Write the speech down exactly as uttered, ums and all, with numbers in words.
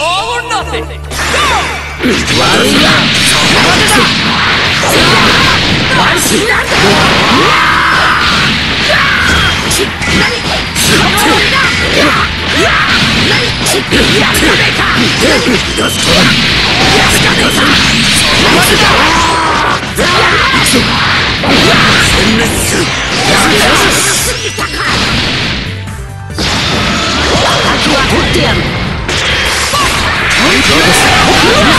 all or nothing. Go! Damn!